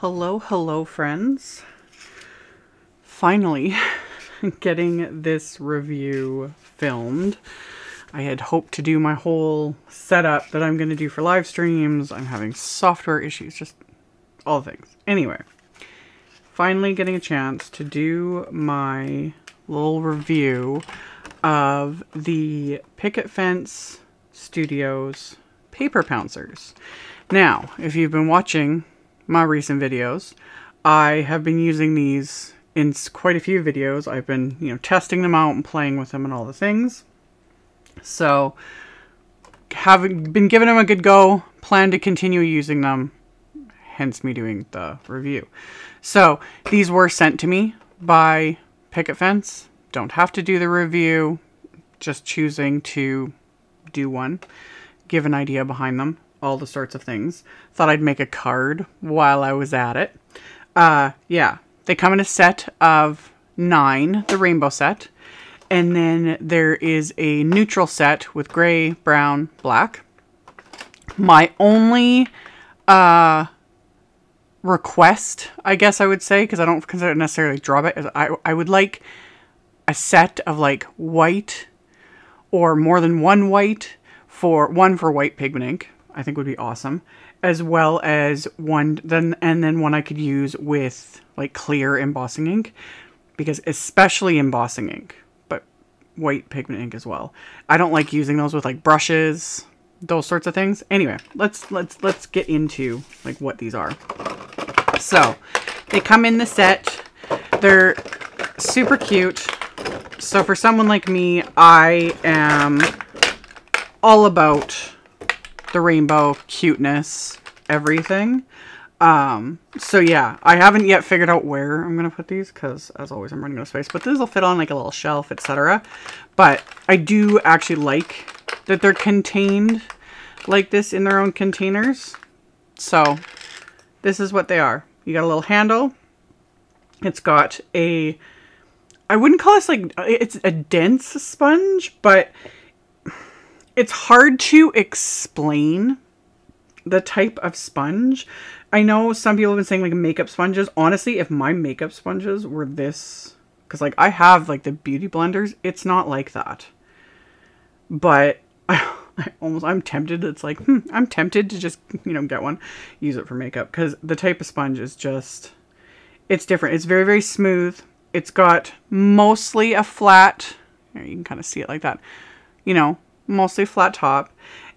Hello, hello friends. Finally getting this review filmed. I had hoped to do my whole setup that I'm going to do for live streams. I'm having software issues, just all things. Anyway, finally getting a chance to do my little review of the Picket Fence Studios Paper Pouncers. Now, if you've been watching my recent videos, I have been using these in quite a few videos. I've been, testing them out and playing with them and all the things. So, having been giving them a good go, plan to continue using them, hence me doing the review. So, these were sent to me by Picket Fence. Don't have to do the review, just choosing to do one, give an idea behind them, all the sorts of things. Thought I'd make a card while I was at it. Yeah, they come in a set of 9, the rainbow set, and then there is a neutral set with gray, brown, black. My only request, I guess I would say, because I don't consider it necessarily drawback, is I would like a set of like white or more than one white, for white pigment ink, I think would be awesome, as well as one I could use with like clear embossing ink, because especially embossing ink, but white pigment ink as well. I don't like using those with like brushes, those sorts of things. Anyway, let's get into like what these are. So they come in the set. They're super cute. So for someone like me, I am all about the rainbow cuteness, everything. So yeah, I haven't yet figured out where I'm gonna put these, because as always I'm running out of space, but this will fit on like a little shelf, etc. But I do actually like that they're contained like this in their own containers. So this is what they are. You got a little handle. It's got a, I wouldn't call this like, it's a dense sponge, but it's hard to explain the type of sponge. I know some people have been saying like makeup sponges. Honestly, if my makeup sponges were this, because like I have like the beauty blenders, it's not like that. But I'm tempted. It's like, I'm tempted to just, get one, use it for makeup, because the type of sponge is just, it's different. It's very, very smooth. It's got mostly a flat, you can kind of see it like that, mostly flat top.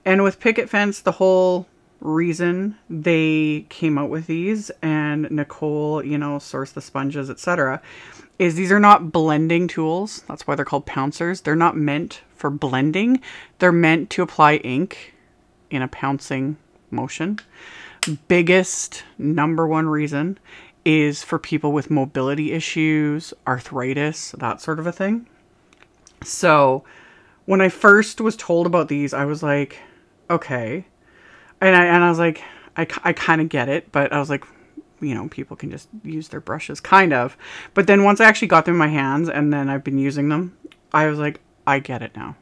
And with Picket Fence, the whole reason they came out with these, and Nicole, sourced the sponges, etc., is these are not blending tools. That's why they're called pouncers. They're not meant for blending. They're meant to apply ink in a pouncing motion. Biggest #1 reason is for people with mobility issues, arthritis, that sort of a thing. So when I first was told about these, I was like, okay. And I was like, I kind of get it, but I was like, people can just use their brushes, kind of. But then once I actually got them in my hands and then I've been using them, I was like, I get it now.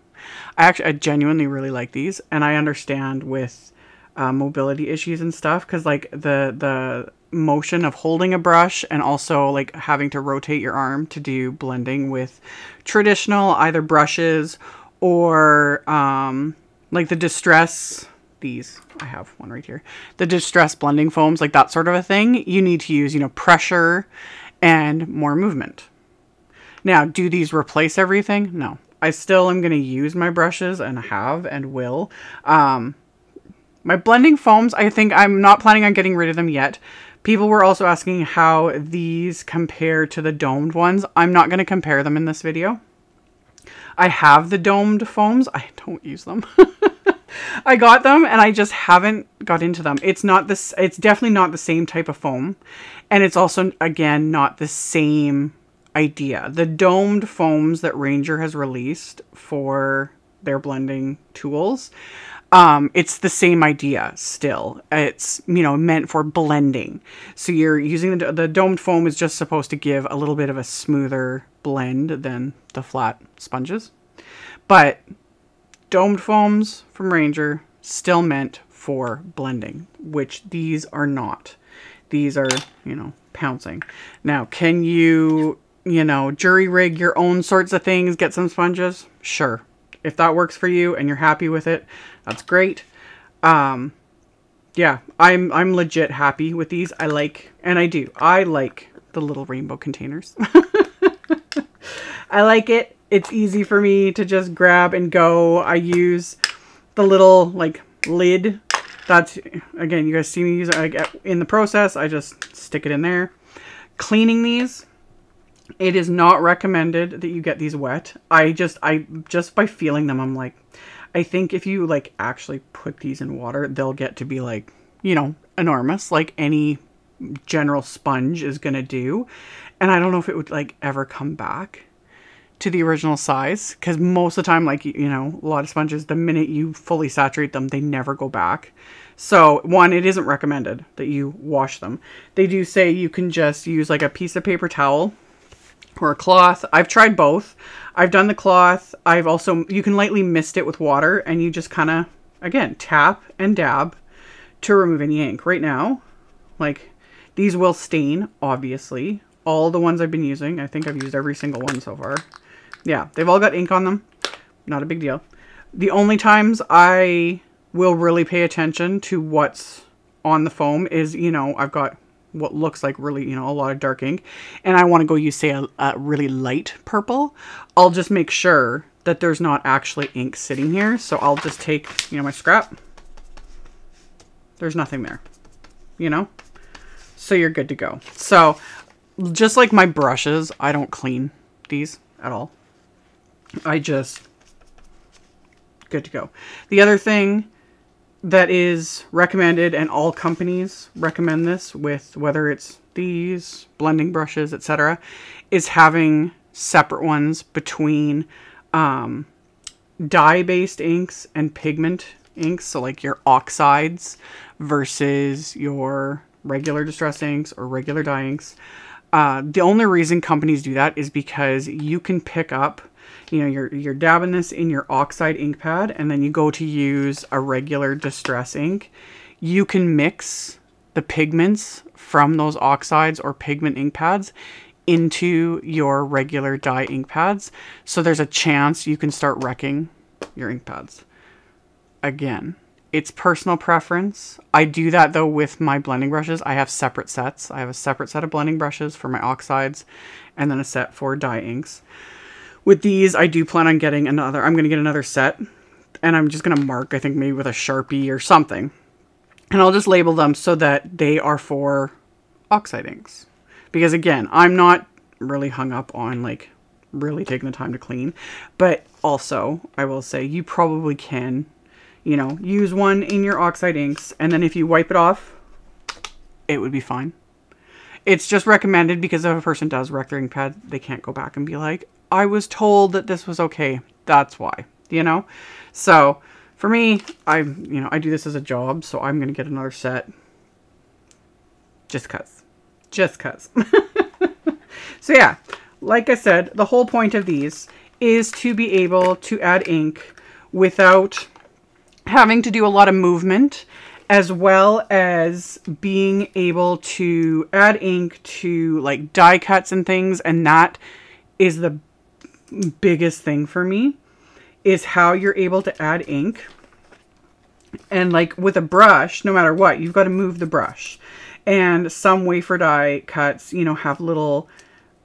I genuinely really like these, and I understand with mobility issues and stuff, because like the motion of holding a brush and also like having to rotate your arm to do blending with traditional either brushes or like the Distress, these, I have one right here, the Distress blending foams, like that sort of a thing, you need to use, pressure and more movement. Now, do these replace everything? No. I still am going to use my brushes and have and will. My blending foams, I think I'm not planning on getting rid of them yet. People were also asking how these compare to the domed ones. I'm not going to compare them in this video. I have the domed foams. I don't use them. I got them and I just haven't got into them. It's not this, it's definitely not the same type of foam. And it's also, again, not the same idea. The domed foams that Ranger has released for their blending tools, it's the same idea still. It's, meant for blending. So you're using the domed foam is just supposed to give a little bit of a smoother blend than the flat sponges. But domed foams from Ranger still meant for blending, which these are not. These are, you know, pouncing. Now, can you, you know, jury rig your own sorts of things, get some sponges? Sure. If that works for you and you're happy with it, that's great. Yeah, I'm legit happy with these. I like, and I do, I like the little rainbow containers. I like it. It's easy for me to just grab and go. I use the little like lid. That's, again, you guys see me use it in the process. I just stick it in there. Cleaning these, it is not recommended that you get these wet. I just by feeling them, I'm like, I think if you like actually put these in water, they'll get to be like, you know, enormous, like any general sponge is going to do. And I don't know if it would like ever come back to the original size, because most of the time, like, you know, a lot of sponges, the minute you fully saturate them, they never go back. So one, it isn't recommended that you wash them. They do say you can just use like a piece of paper towel or a cloth. I've tried both. I've done the cloth. I've also, you can lightly mist it with water, and you just kind of, again, tap and dab to remove any ink. Right now, like, these will stain, obviously. All the ones I've been using, I think I've used every single one so far. Yeah, they've all got ink on them. Not a big deal. The only times I will really pay attention to what's on the foam is, you know, I've got what looks like really, you know, a lot of dark ink, and I want to go use, say, a really light purple. I'll just make sure that there's not actually ink sitting here. So I'll just take, you know, my scrap. There's nothing there, you know, so you're good to go. So just like my brushes, I don't clean these at all. I just, good to go. The other thing that is recommended, and all companies recommend this with, whether it's these blending brushes, etc., is having separate ones between dye based inks and pigment inks. So like your oxides versus your regular distress inks or regular dye inks. The only reason companies do that is because you can pick up, you know, you're dabbing this in your oxide ink pad, and then you go to use a regular distress ink. You can mix the pigments from those oxides or pigment ink pads into your regular dye ink pads. So there's a chance you can start wrecking your ink pads. Again, it's personal preference. I do that though with my blending brushes. I have separate sets. I have a separate set of blending brushes for my oxides, and then a set for dye inks. With these, I do plan on getting another, I'm going to get another set, and I'm just going to mark, I think maybe with a Sharpie or something, and I'll just label them so that they are for oxide inks. Because again, I'm not really hung up on like really taking the time to clean, but also I will say you probably can, you know, use one in your oxide inks, and then if you wipe it off, it would be fine. It's just recommended because if a person does wreck their ink pad, they can't go back and be like, I was told that this was okay. That's why, you know? So for me, you know, I do this as a job, so I'm going to get another set just cause. Just cause. So yeah, like I said, the whole point of these is to be able to add ink without having to do a lot of movement, as well as being able to add ink to like die cuts and things. And that is the biggest thing for me, is how you're able to add ink. And like with a brush, no matter what, you've got to move the brush. And some wafer die cuts, you know, have little,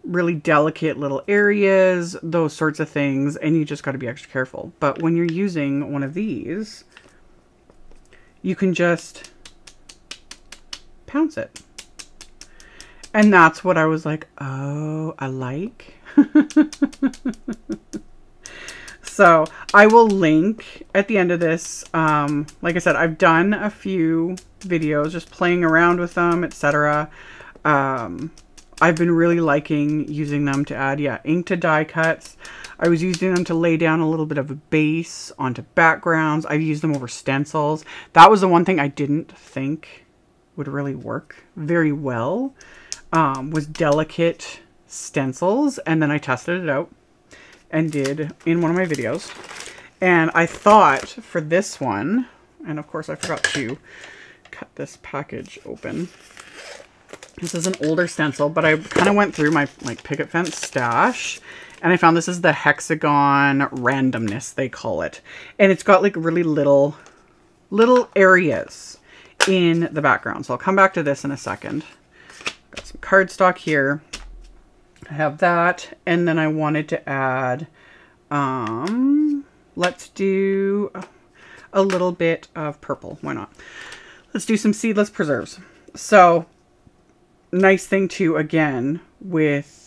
really delicate little areas, those sorts of things. And you just got to be extra careful. But when you're using one of these, you can just pounce it. And that's what I was like, oh, I like. So I will link at the end of this. Like I said, I've done a few videos just playing around with them, etc. I've been really liking using them to add, yeah, ink to die cuts. I was using them to lay down a little bit of a base onto backgrounds. I've used them over stencils. That was the one thing I didn't think would really work very well, was delicate stencils. And then I tested it out and did in one of my videos. And I thought for this one, and of course I forgot to cut this package open. This is an older stencil, but I kind of went through my picket fence stash and I found this is the Hexagon Randomness, they call it. And it's got like really little areas in the background. So I'll come back to this in a second. Got some cardstock here. I have that. And then I wanted to add, let's do a little bit of purple. Why not? Let's do some seedless preserves. So nice thing too, again, with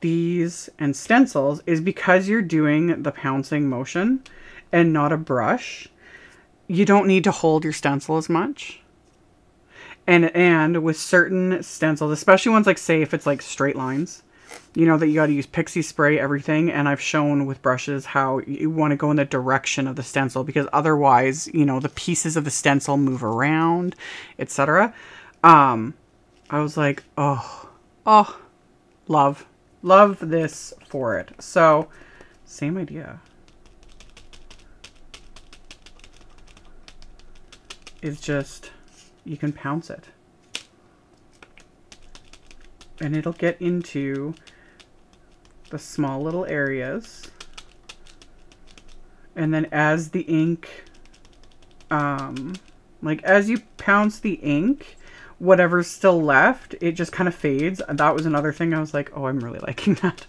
these and stencils is because you're doing the pouncing motion and not a brush, you don't need to hold your stencil as much. And with certain stencils, especially ones like, say, if it's like straight lines, you know that you got to use pixie spray everything. And I've shown with brushes how you want to go in the direction of the stencil because otherwise, you know, the pieces of the stencil move around, etc. I was like, oh, love this for it. So same idea. It's just, you can pounce it and it'll get into the small little areas. And then as the ink, like as you pounce the ink, whatever's still left, it just kind of fades. And that was another thing I was like, oh, I'm really liking that.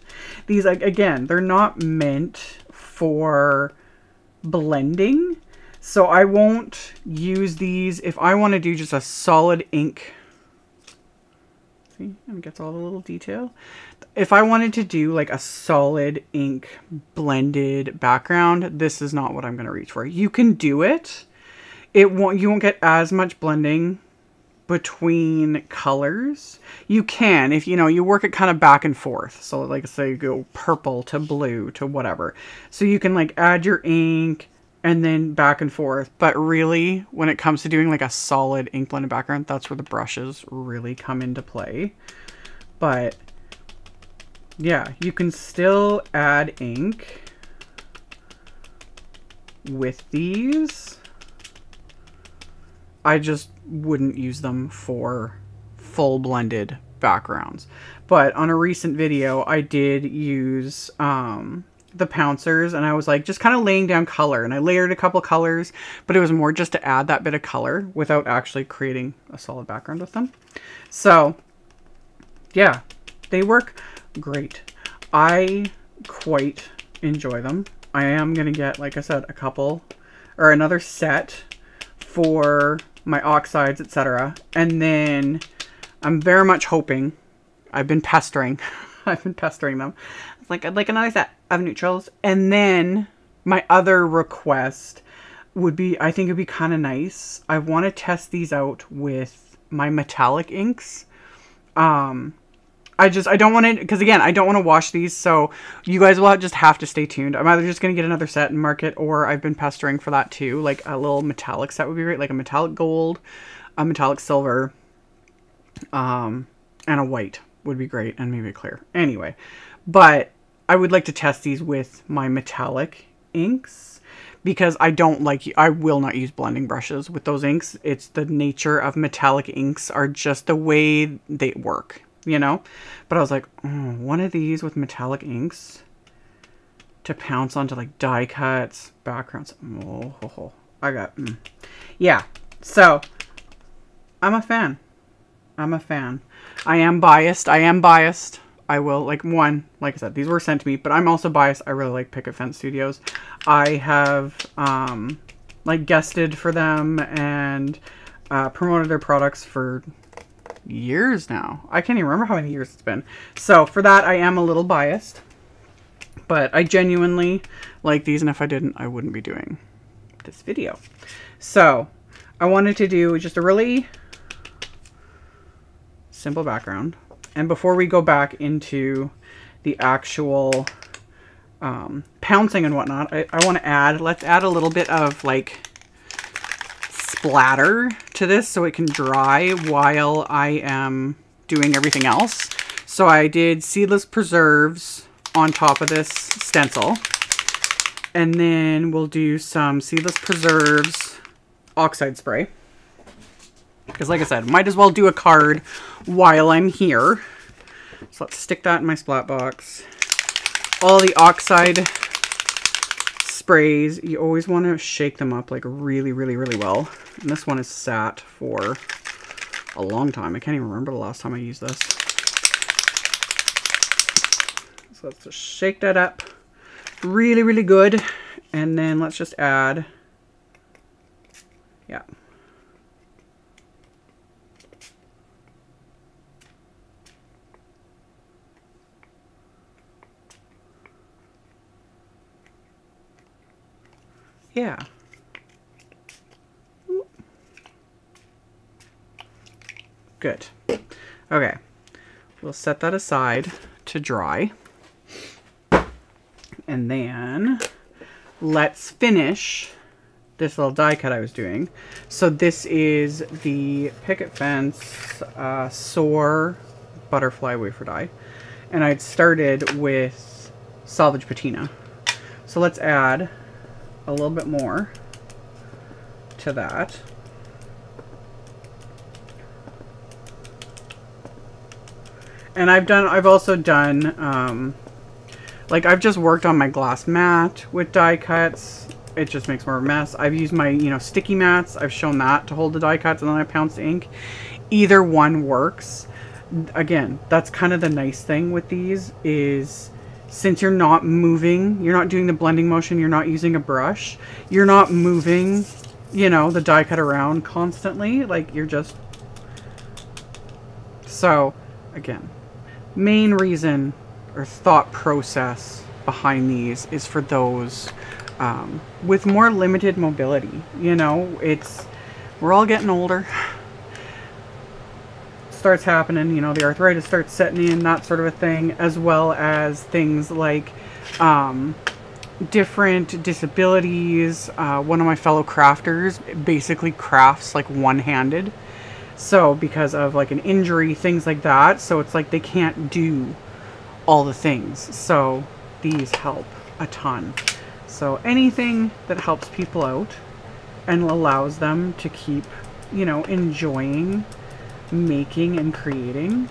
These, like, again, they're not meant for blending. So I won't use these if I want to do just a solid ink. See, and it gets all the little detail. If I wanted to do like a solid ink blended background, this is not what I'm going to reach for. You can do it. It won't, you won't get as much blending between colors. You can, if you know, you work it kind of back and forth. So like say you go purple to blue to whatever. So you can like add your ink and then back and forth. But really when it comes to doing like a solid ink blended background, that's where the brushes really come into play. But yeah, you can still add ink with these. I just wouldn't use them for full blended backgrounds. But on a recent video, I did use the pouncers and I was like just kind of laying down color and I layered a couple colors, but it was more just to add that bit of color without actually creating a solid background with them. So yeah, they work great. I quite enjoy them. I am going to get, like I said, a couple or another set for my oxides, etc. And then I'm very much hoping, I've been pestering them. It's like, I'd like another set of neutrals. And then my other request would be, I think it'd be kind of nice. I want to test these out with my metallic inks. I don't want to, because again, I don't want to wash these. So you guys will just have to stay tuned. I'm either just going to get another set and mark it, or I've been pestering for that too. Like a little metallic set would be great. Like a metallic gold, a metallic silver, and a white would be great. And maybe clear anyway, but I would like to test these with my metallic inks because I don't like, I will not use blending brushes with those inks. It's the nature of metallic inks are just the way they work. You know, but I was like, oh, one of these with metallic inks to pounce onto like die cuts, backgrounds. Oh, ho, ho. I got, yeah. So I'm a fan. I am biased. I will, like, one, like I said, these were sent to me, but I'm also biased. I really like Picket Fence Studios. I have, like guested for them and, promoted their products for years now. I can't even remember how many years it's been. So for that, I am a little biased, but I genuinely like these. And if I didn't, I wouldn't be doing this video. So I wanted to do just a really simple background. And before we go back into the actual pouncing and whatnot, I want to add, let's add a little bit of like splatter to this so it can dry while I am doing everything else. So I did seedless preserves on top of this stencil, and then we'll do some seedless preserves oxide spray. Because like I said, might as well do a card while I'm here. So let's stick that in my splat box. All the oxide sprays, you always want to shake them up like really, really, really well. And this one is sat for a long time. I can't even remember the last time I used this. So let's just shake that up really, really good. And then let's just add, yeah. Yeah. Good. Okay. We'll set that aside to dry. And then let's finish this little die cut I was doing. So this is the Picket Fence SOAR Butterfly Wafer Die. And I'd started with Salvage Patina. So let's add a little bit more to that. And I've also done like I've just worked on my glass mat with die cuts. It just makes more of a mess. I've used my, you know, sticky mats. I've shown that to hold the die cuts, and then I pounced ink. Either one works. Again, that's kind of the nice thing with these is since you're not moving, you're not doing the blending motion, you're not using a brush, you're not moving, you know, the die cut around constantly. Like you're just, so again, main reason or thought process behind these is for those with more limited mobility. You know, it's, we're all getting older. Starts happening, you know, the arthritis starts setting in, that sort of a thing, as well as things like different disabilities. One of my fellow crafters basically crafts like one-handed, so because of like an injury, things like that, so it's like they can't do all the things, so these help a ton. So anything that helps people out and allows them to keep, you know, enjoying making and creating,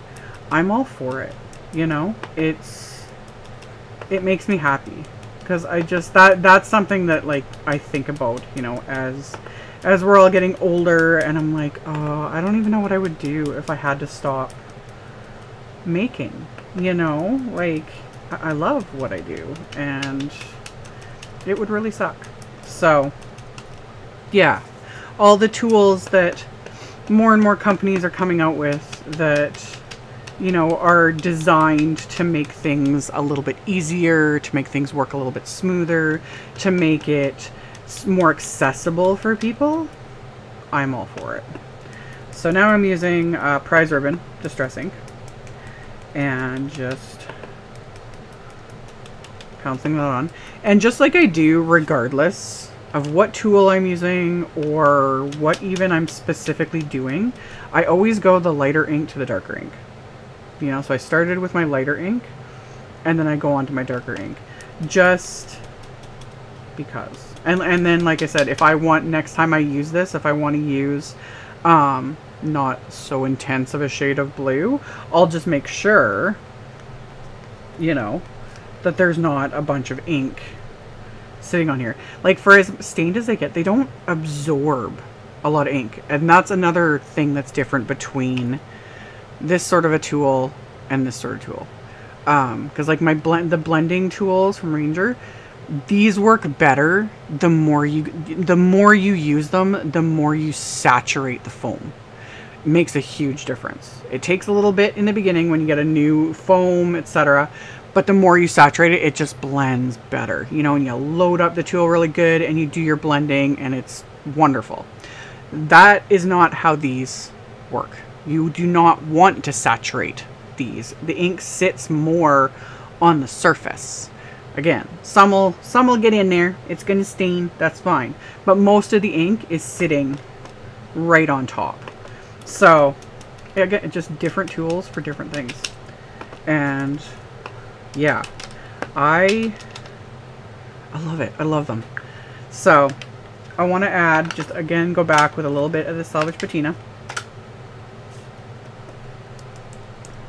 I'm all for it. You know, it's, it makes me happy because I just, that's something that like I think about, you know, as we're all getting older, and I'm like, oh, I don't even know what I would do if I had to stop making, you know, like I love what I do and it would really suck. So yeah, all the tools that more and more companies are coming out with that, you know, are designed to make things a little bit easier, to make things work a little bit smoother, to make it more accessible for people, I'm all for it. So now I'm using Prize Ribbon Distress Ink and just pouncing that on. And just like I do regardless of what tool I'm using or what even I'm specifically doing, I always go the lighter ink to the darker ink. You know, so I started with my lighter ink and then I go on to my darker ink just because. And then, like I said, if I want, next time I use this, if I want to use not so intense of a shade of blue, I'll just make sure, you know, that there's not a bunch of ink sitting on here. Like for as stained as they get, they don't absorb a lot of ink, and that's another thing that's different between this sort of a tool and this sort of tool, because like my blending tools from Ranger, these work better the more you use them, the more you saturate the foam. It makes a huge difference. It takes a little bit in the beginning when you get a new foam, etc. But the more you saturate it, it just blends better, you know, and you load up the tool really good and you do your blending and it's wonderful. That is not how these work. You do not want to saturate these. The ink sits more on the surface. Again, some will get in there. It's going to stain. That's fine. But most of the ink is sitting right on top. So again, just different tools for different things. And yeah, I love it. I love them. So I want to add, just again, go back with a little bit of the Salvage Patina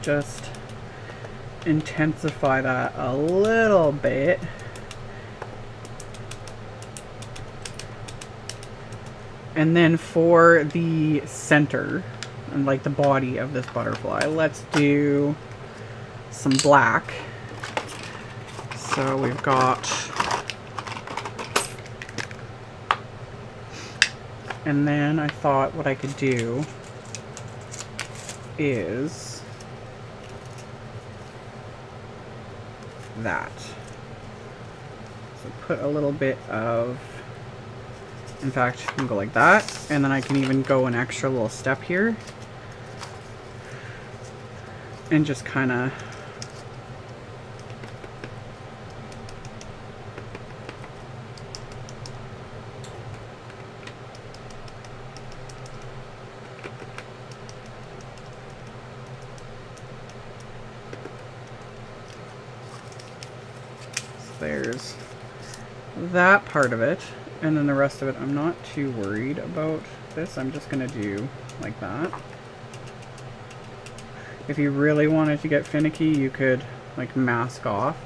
just intensify that a little bit. And then for the center and like the body of this butterfly, let's do some black. So we've got, and then I thought what I could do is that. So put a little bit of, in fact, I can go like that, and then I can even go an extra little step here and just kind of that part of it, and then the rest of it I'm not too worried about. This I'm just gonna do like that. If you really wanted to get finicky, you could like mask off.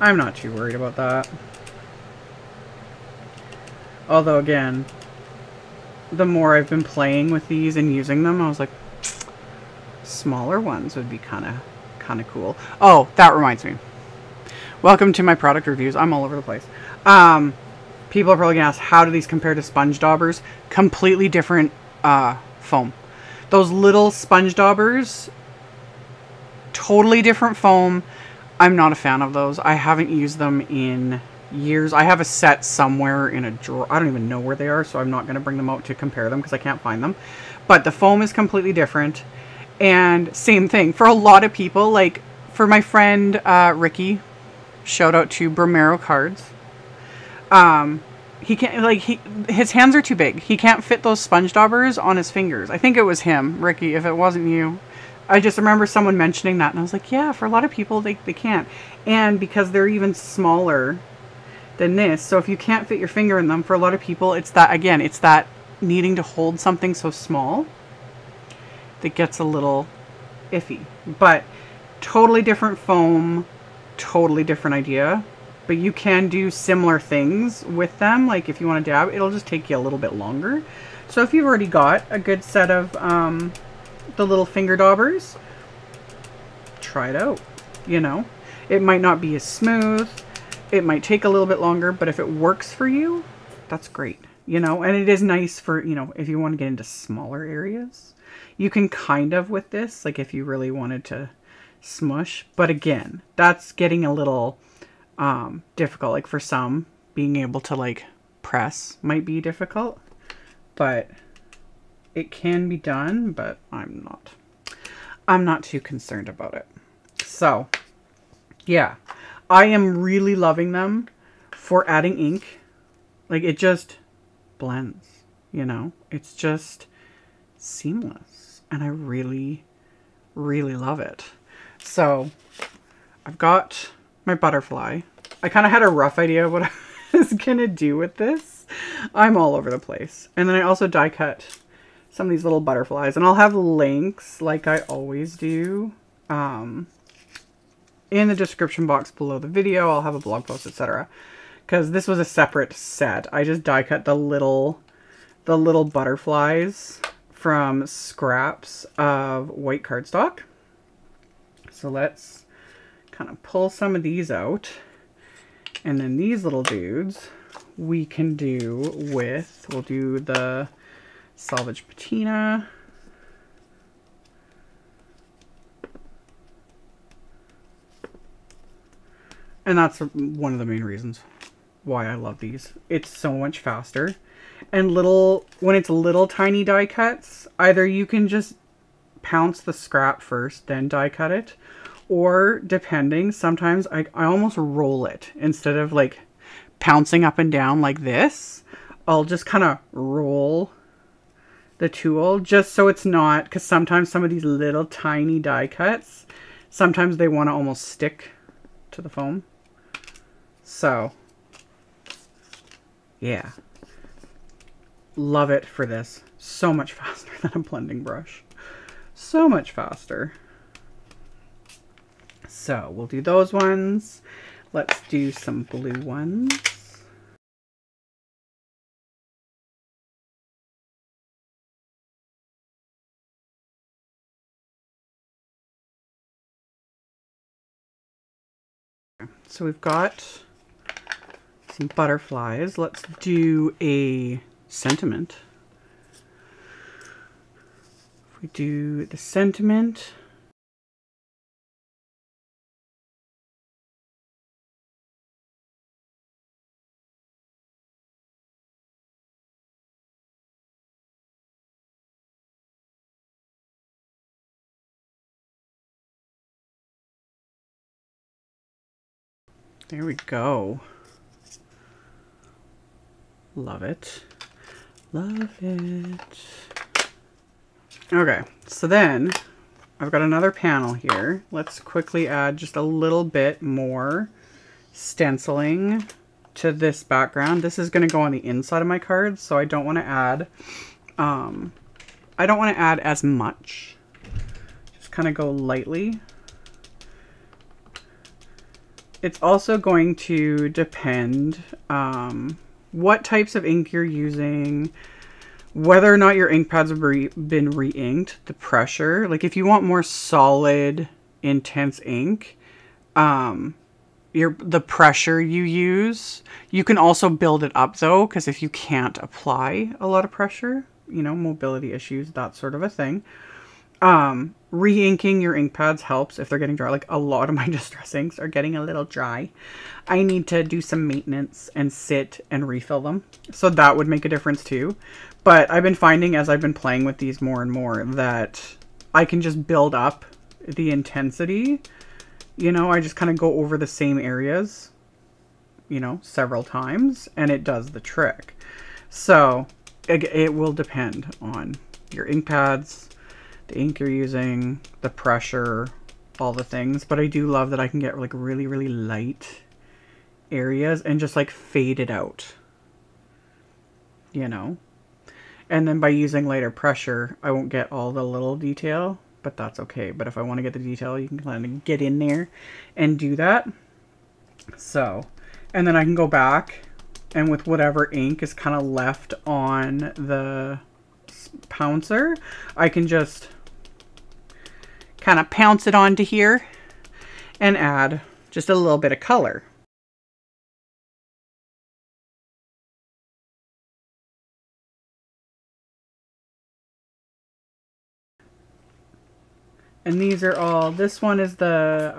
I'm not too worried about that, although again, the more I've been playing with these and using them, I was like, smaller ones would be kind of cool. Oh, that reminds me, welcome to my product reviews. I'm all over the place. People are probably gonna ask, how do these compare to sponge daubers? Completely different foam. Those little sponge daubers, totally different foam. I'm not a fan of those. I haven't used them in years. I have a set somewhere in a drawer. I don't even know where they are, so I'm not gonna bring them out to compare them because I can't find them. But the foam is completely different. And same thing for a lot of people, like for my friend Ricky, shout out to Bromero Cards. He can't, like, his hands are too big. He can't fit those sponge daubers on his fingers. I think it was him, Ricky, if it wasn't you. I just remember someone mentioning that, and I was like, yeah, for a lot of people, they can't. And because they're even smaller than this, so if you can't fit your finger in them, for a lot of people, it's that, again, it's that needing to hold something so small that gets a little iffy. But totally different foam, totally different idea. But you can do similar things with them. Like if you want to dab, it'll just take you a little bit longer. So if you've already got a good set of the little finger daubers, try it out. You know, it might not be as smooth, it might take a little bit longer, but if it works for you, that's great. You know, and it is nice for, you know, if you want to get into smaller areas, you can kind of with this, like if you really wanted to smush. But again, that's getting a little difficult. Like for some, being able to like press might be difficult, but it can be done. But I'm not too concerned about it. So yeah, I am really loving them for adding ink. Like it just blends, you know, it's just seamless, and I really, really love it. So I've got my butterfly. I kind of had a rough idea of what I was gonna do with this. I'm all over the place. And then I also die cut some of these little butterflies, and I'll have links like I always do in the description box below the video. I'll have a blog post, etc., because this was a separate set. I just die cut the little butterflies from scraps of white cardstock. So let's kind of pull some of these out, and then these little dudes we can do with, we'll do the Salvage Patina. And that's one of the main reasons why I love these. It's so much faster. And little, when it's little tiny die cuts, either you can just pounce the scrap first, then die cut it. Or depending, sometimes I almost roll it instead of like pouncing up and down like this. I'll just kind of roll the tool just so it's not, because sometimes some of these little tiny die cuts, sometimes they want to almost stick to the foam. So yeah, love it for this. So much faster than a blending brush. So much faster. So we'll do those ones. Let's do some blue ones. So we've got some butterflies. Let's do a sentiment. If we do the sentiment, there we go. Love it. Love it. Okay, so then I've got another panel here. Let's quickly add just a little bit more stenciling to this background. This is going to go on the inside of my cards, so I don't want to add as much. Just kind of go lightly. It's also going to depend what types of ink you're using, whether or not your ink pads have been re-inked, the pressure. Like if you want more solid, intense ink, the pressure you use. You can also build it up though, because if you can't apply a lot of pressure, you know, mobility issues, that sort of a thing. Re-inking your ink pads helps if they're getting dry. Like a lot of my distress inks are getting a little dry. I need to do some maintenance and sit and refill them. So that would make a difference too. But I've been finding as I've been playing with these more and more that I can just build up the intensity. You know, I just kind of go over the same areas, you know, several times and it does the trick. So it will depend on your ink pads, the ink you're using, the pressure, all the things. But I do love that I can get like really, really light areas and just like fade it out, you know. And then by using lighter pressure, I won't get all the little detail, but that's okay. But if I want to get the detail, you can kind of get in there and do that. So, and then I can go back and with whatever ink is kind of left on the pouncer, I can just kind of pounce it onto here and add just a little bit of color. And these are all, this one is the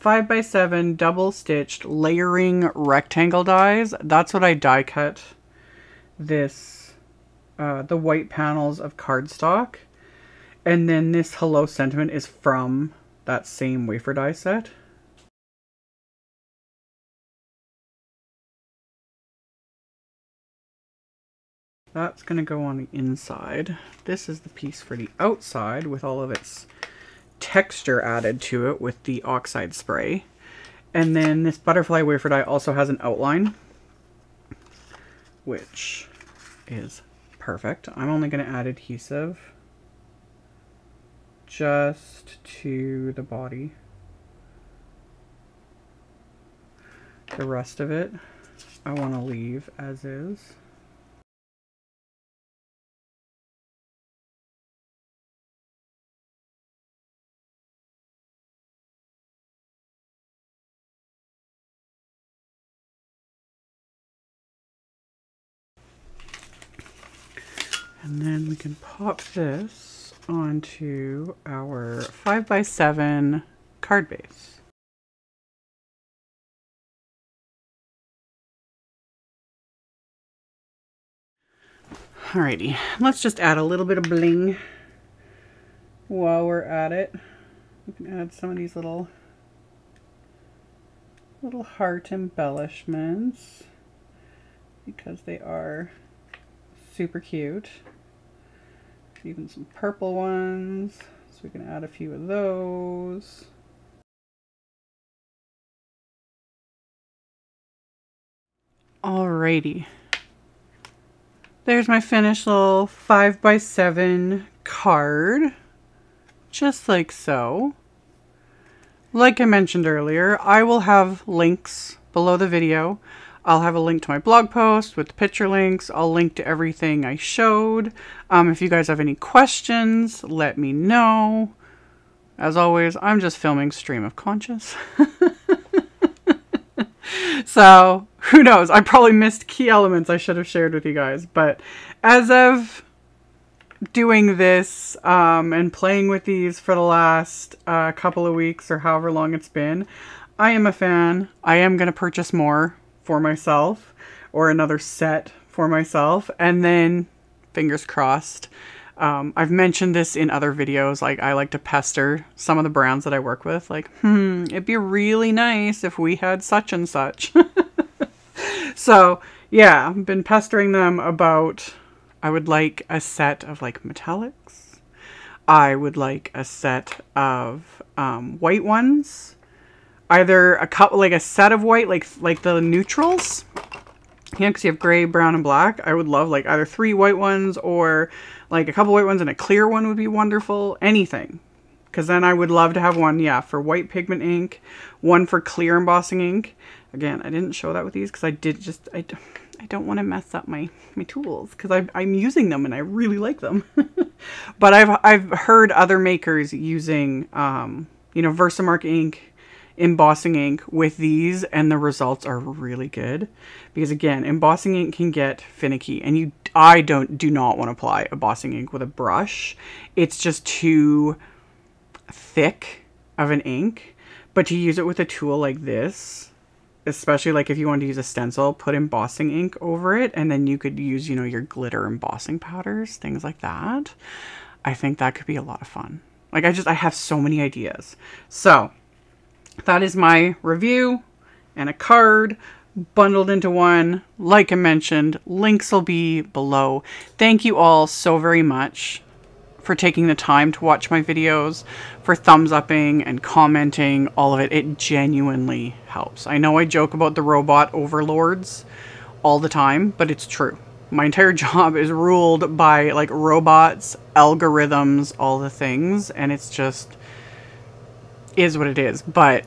5x7 double stitched layering rectangle dies. That's what I die cut this the white panels of cardstock. And then this Hello Sentiment is from that same wafer die set. That's going to go on the inside. This is the piece for the outside with all of its texture added to it with the oxide spray. And then this butterfly wafer die also has an outline, which is perfect. I'm only going to add adhesive just to the body. The rest of it I want to leave as is. And then we can pop this onto our 5x7 card base. Alrighty, let's just add a little bit of bling while we're at it. We can add some of these little heart embellishments because they are super cute. Even some purple ones, so we can add a few of those. Alrighty, there's my finished little 5x7 card, just like so. Like I mentioned earlier, I will have links below the video. I'll have a link to my blog post with the picture links. I'll link to everything I showed. If you guys have any questions, let me know. As always, I'm just filming stream of conscious. So, who knows? I probably missed key elements I should have shared with you guys. But as of doing this and playing with these for the last couple of weeks or however long it's been, I am a fan. I am going to purchase more for myself or another set for myself. And then, fingers crossed, I've mentioned this in other videos, like I like to pester some of the brands that I work with, like, it'd be really nice if we had such and such. So yeah, I've been pestering them about, I would like a set of like metallics. I would like a set of white ones, either a couple, like a set of white, like the neutrals. Yeah, because you have gray, brown, and black. I would love like either 3 white ones or like a couple white ones and a clear one would be wonderful. Anything. Because then I would love to have one, yeah, for white pigment ink, one for clear embossing ink. Again, I didn't show that with these because I don't want to mess up my tools because I'm using them and I really like them. But I've heard other makers using, you know, Versamark ink, embossing ink with these, and the results are really good because, again, embossing ink can get finicky, and I do not want to apply embossing ink with a brush. It's just too thick of an ink. But to use it with a tool like this, especially like if you wanted to use a stencil, put embossing ink over it, and then you could use, you know, your glitter embossing powders, things like that. I think that could be a lot of fun. Like I have so many ideas. So that is my review and a card bundled into one. Like I mentioned, links will be below. Thank you all so very much for taking the time to watch my videos, for thumbs upping and commenting, all of it. It genuinely helps. I know I joke about the robot overlords all the time, but it's true. My entire job is ruled by like robots, algorithms, all the things, and it's just is what it is. But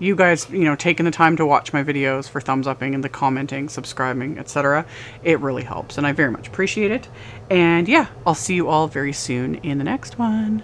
you guys, you know, taking the time to watch my videos, for thumbs upping and the commenting, subscribing, etc., it really helps, and I very much appreciate it. And yeah, I'll see you all very soon in the next one.